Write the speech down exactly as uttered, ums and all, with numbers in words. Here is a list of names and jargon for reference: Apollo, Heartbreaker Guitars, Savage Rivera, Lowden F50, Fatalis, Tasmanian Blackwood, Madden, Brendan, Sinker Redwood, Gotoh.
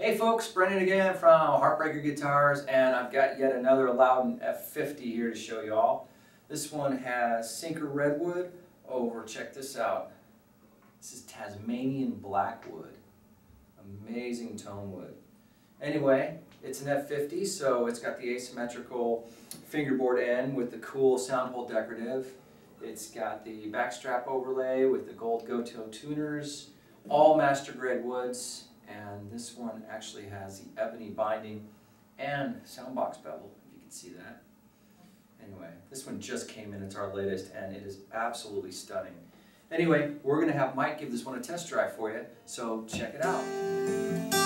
Hey folks, Brendan again from Heartbreaker Guitars, and I've got yet another Lowden F fifty here to show you all. This one has Sinker Redwood over, check this out. This is Tasmanian Blackwood. Amazing tone wood. Anyway, it's an F fifty, so it's got the asymmetrical fingerboard end with the cool sound hole decorative. It's got the backstrap overlay with the gold Gotoh tuners, all master grade woods. And this one actually has the ebony binding and soundbox bevel, if you can see that. Anyway, this one just came in, it's our latest, and it is absolutely stunning. Anyway, we're going to have Mike give this one a test drive for you, so check it out.